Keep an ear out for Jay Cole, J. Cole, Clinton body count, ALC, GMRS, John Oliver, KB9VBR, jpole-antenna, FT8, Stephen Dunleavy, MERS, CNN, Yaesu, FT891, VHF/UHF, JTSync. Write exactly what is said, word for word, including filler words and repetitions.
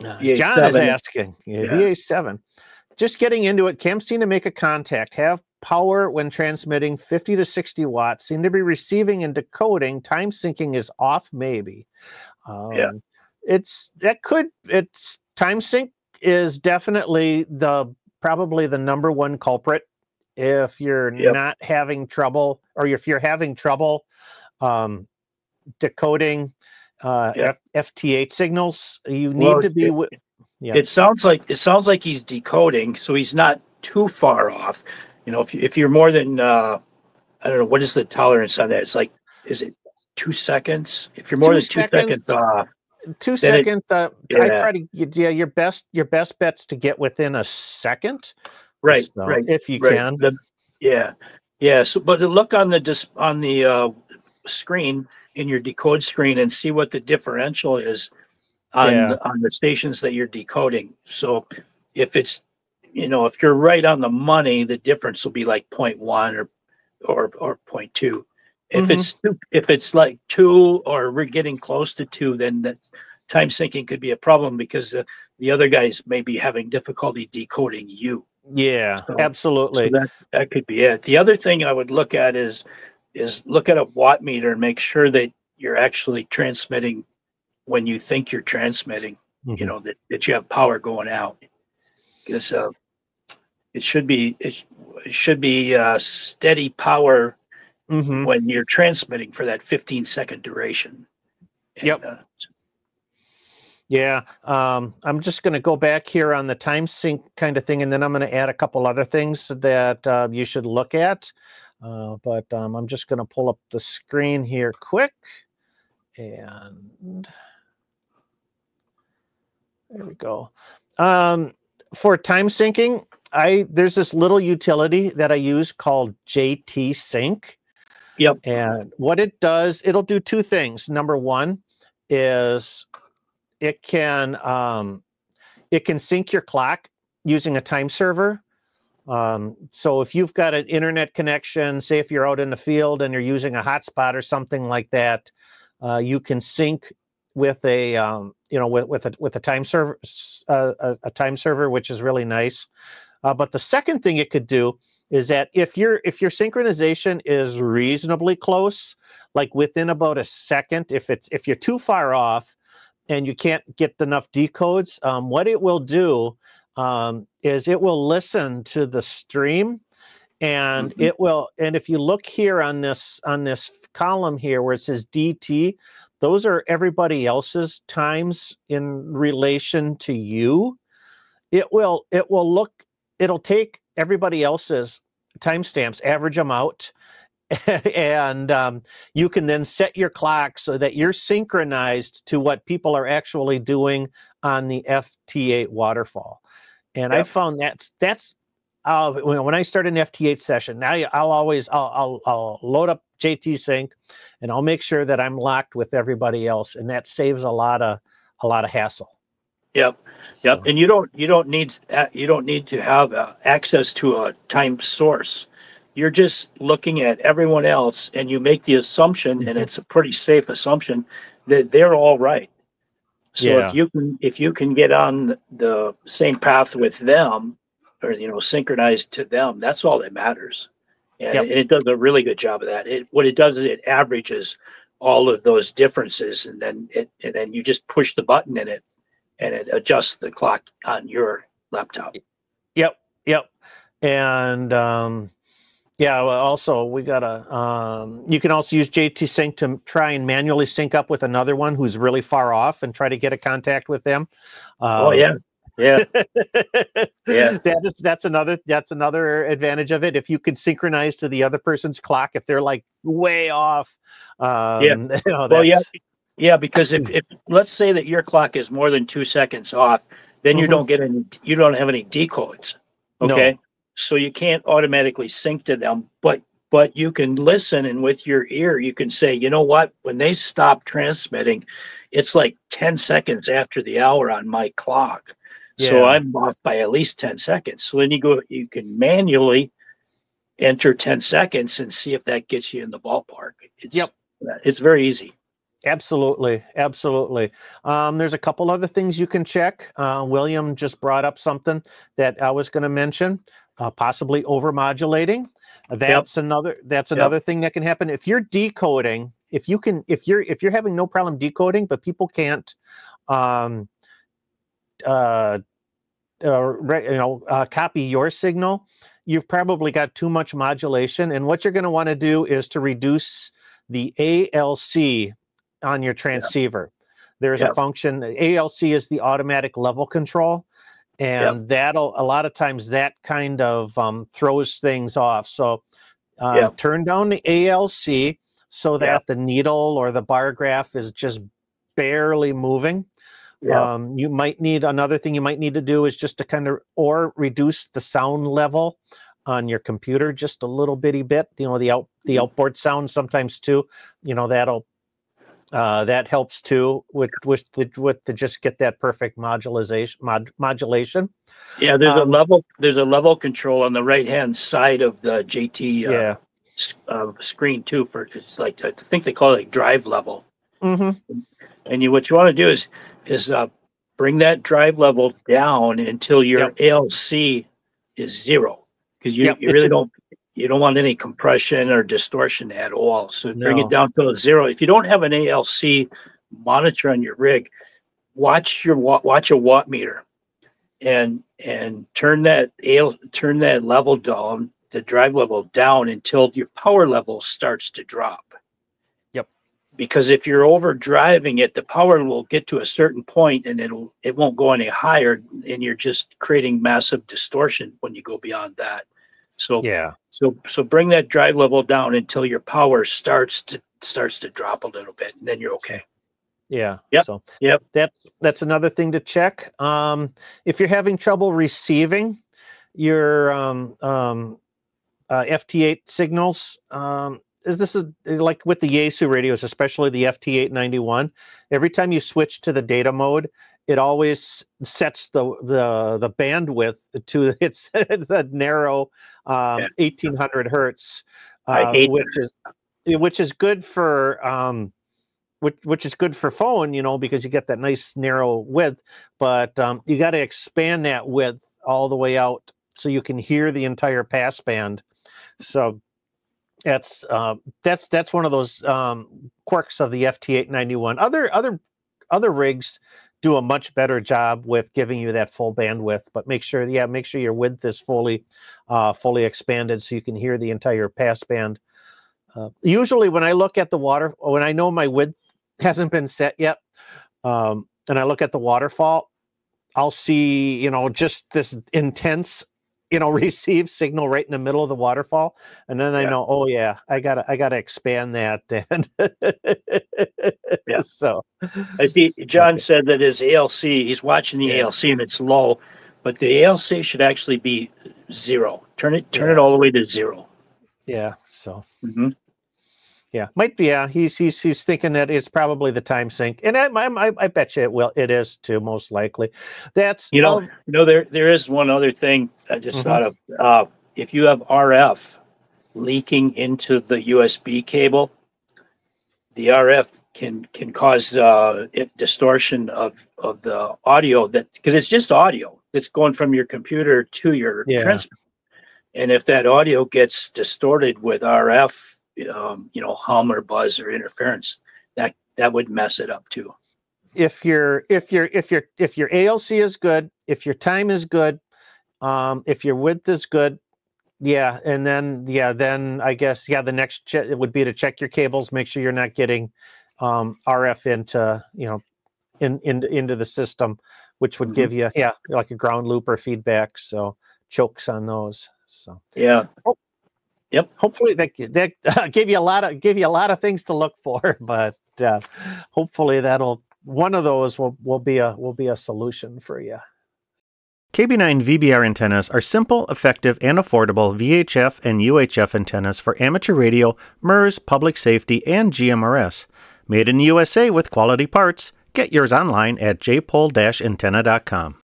V A seven. John is asking. Yeah, yeah. V A seven. Just getting into it, cams seem to make a contact, have power when transmitting fifty to sixty watts, seem to be receiving and decoding. Time syncing is off, maybe. Um, yeah. It's that could it's time sync is definitely the probably the number one culprit if you're yep. not having trouble, or if you're having trouble um, decoding uh, yep. F T eight signals. You need well, to be. It, yeah. it sounds like it sounds like he's decoding, so he's not too far off. You know, if you, if you're more than uh, I don't know, what is the tolerance on that? It's like, is it two seconds? If you're more two than two seconds, seconds off. Two then seconds. It, uh, yeah. I try to. Yeah, your best. Your best bet's to get within a second, right? So, right. If you right. can. The, yeah. Yeah. So, but look on the dis on the uh, screen in your decode screen and see what the differential is on yeah. on the stations that you're decoding. So, if it's you know if you're right on the money, the difference will be like zero point one or or or zero point two. If mm-hmm. it's if it's like two or we're getting close to two, then that time syncing could be a problem because the, the other guys may be having difficulty decoding you. Yeah, so, absolutely. So that, that could be it. The other thing I would look at is is look at a watt meter and make sure that you're actually transmitting when you think you're transmitting. Mm-hmm. You know that, that you have power going out. Because uh, it should be it, it should be uh, steady power. Mm-hmm. When you're transmitting for that fifteen second duration. And, yep. Uh, yeah. Um, I'm just going to go back here on the time sync kind of thing, and then I'm going to add a couple other things that uh, you should look at. Uh, but um, I'm just going to pull up the screen here quick. And there we go. Um, for time syncing, I there's this little utility that I use called J T sync. Yep. And what it does, it'll do two things. Number one is it can um, it can sync your clock using a time server. Um, so if you've got an internet connection, say if you're out in the field and you're using a hotspot or something like that, uh, you can sync with a um, you know with with a with a time server uh, a, a time server, which is really nice. Uh, but the second thing it could do is that if your if your synchronization is reasonably close, like within about a second, if it's if you're too far off and you can't get enough decodes, um, what it will do um, is it will listen to the stream, and mm-hmm. it will. And if you look here on this on this column here where it says D T, those are everybody else's times in relation to you. It will it will look. It'll take everybody else's timestamps, average them out, and um, you can then set your clock so that you're synchronized to what people are actually doing on the F T eight waterfall. And yep. I found that's that's uh, when I start an F T eight session. Now I'll always I'll, I'll I'll load up J T sync, and I'll make sure that I'm locked with everybody else, and that saves a lot of a lot of hassle. Yep, yep, and you don't you don't need you don't need to have uh, access to a time source. You're just looking at everyone else, and you make the assumption, mm-hmm. and it's a pretty safe assumption, that they're all right. So yeah. if you can if you can get on the same path with them, or you know synchronized to them, that's all that matters. And, yep. and it does a really good job of that. It what it does is it averages all of those differences, and then it and then you just push the button in it. And it adjusts the clock on your laptop. Yep, yep. And um, yeah, well, also we got a, um, you can also use J T sync to try and manually sync up with another one who's really far off and try to get a contact with them. Um, oh yeah, yeah, yeah. That is, that's another, that's another advantage of it. If you can synchronize to the other person's clock, if they're like way off. Um, yeah, you know, well, yeah. Yeah, because if, if let's say that your clock is more than two seconds off, then you mm-hmm. don't get any, you don't have any decodes. Okay, no. So you can't automatically sync to them, but but you can listen, and with your ear, you can say, you know what, when they stop transmitting, it's like ten seconds after the hour on my clock, yeah. so I'm off by at least ten seconds. So then you go, you can manually enter ten seconds and see if that gets you in the ballpark. It's, yep, it's very easy. Absolutely, absolutely. Um, there's a couple other things you can check. Uh, William just brought up something that I was going to mention, uh, possibly overmodulating. That's yep. another. That's yep. another thing that can happen if you're decoding. If you can, if you're if you're having no problem decoding, but people can't, um, uh, uh, re, you know, uh, copy your signal, you've probably got too much modulation. And what you're going to want to do is to reduce the A L C on your transceiver. Yep. There's yep. a function. A L C is the automatic level control, and yep. that'll a lot of times that kind of um, throws things off. So um, yep. turn down the A L C so that yep. the needle or the bar graph is just barely moving. Yep. Um, you might need, another thing you might need to do is just to kind of, or reduce the sound level on your computer just a little bitty bit. You know, the out, the outboard sound sometimes too, you know, that'll, uh, that helps too with, with the, with the, just get that perfect modulation, mod, modulation. Yeah. There's um, a level, there's a level control on the right-hand side of the J T. Uh, yeah. Uh, screen too, for it's like I think they call it like drive level, mm-hmm. and you what you want to do is is uh, bring that drive level down until your yep. A L C is zero, because you, yep. you really don't you don't want any compression or distortion at all. So no. bring it down to zero. If you don't have an A L C monitor on your rig, watch your watch a watt meter, and and turn that A L turn that level down. The drive level down until your power level starts to drop. Yep. Because if you're over driving it, the power will get to a certain point and it'll it won't go any higher, and you're just creating massive distortion when you go beyond that. So yeah. So so bring that drive level down until your power starts to starts to drop a little bit, and then you're okay. Yeah. Yep. So yep. That's that's another thing to check. Um, if you're having trouble receiving your um um Uh, F T eight signals, um, is this is like with the Yaesu radios, especially the F T eight ninety-one. Every time you switch to the data mode, it always sets the the the bandwidth to its the narrow um, yeah. eighteen hundred hertz, uh, which that. is which is good for um, which which is good for phone, you know, because you get that nice narrow width. But um, you got to expand that width all the way out so you can hear the entire passband. So that's uh, that's that's one of those um, quirks of the F T eight ninety-one. Other other other rigs do a much better job with giving you that full bandwidth, but make sure yeah make sure your width is fully uh, fully expanded so you can hear the entire passband. Uh, usually, when I look at the water, when I know my width hasn't been set yet, um, and I look at the waterfall, I'll see you know just this intense. you know, receive signal right in the middle of the waterfall. And then yeah. I know, oh yeah, I gotta, I gotta expand that. And yeah. So I see John okay. said that his A L C, he's watching the yeah. A L C and it's low, but the A L C should actually be zero. Turn it, turn yeah. it all the way to zero. Yeah. So mm-hmm. yeah, might be, yeah. He's, he's, he's thinking that it's probably the time sync. And I, I, I bet you it will, it is too, most likely. That's, you know, you know, there, there is one other thing. I just mm-hmm. thought of, uh, if you have R F leaking into the U S B cable, the R F can can cause uh, it distortion of, of the audio, that because it's just audio that's going from your computer to your yeah. transmitter. And if that audio gets distorted with R F, um, you know, hum or buzz or interference, that that would mess it up too. If your if your if your if your A L C is good, if your time is good, um if your width is good, yeah and then yeah then I guess yeah the next check it would be to check your cables, make sure you're not getting um R F into you know in, in into the system, which would mm-hmm. give you yeah like a ground loop or feedback, so chokes on those. So yeah oh, yep hopefully that that uh, gave you a lot of gave you a lot of things to look for, but uh, hopefully that'll one of those will will be a will be a solution for you. K B nine V B R antennas are simple, effective, and affordable V H F and U H F antennas for amateur radio, MERS, public safety, and G M R S. Made in the U S A with quality parts. Get yours online at j pole dash antenna dot com.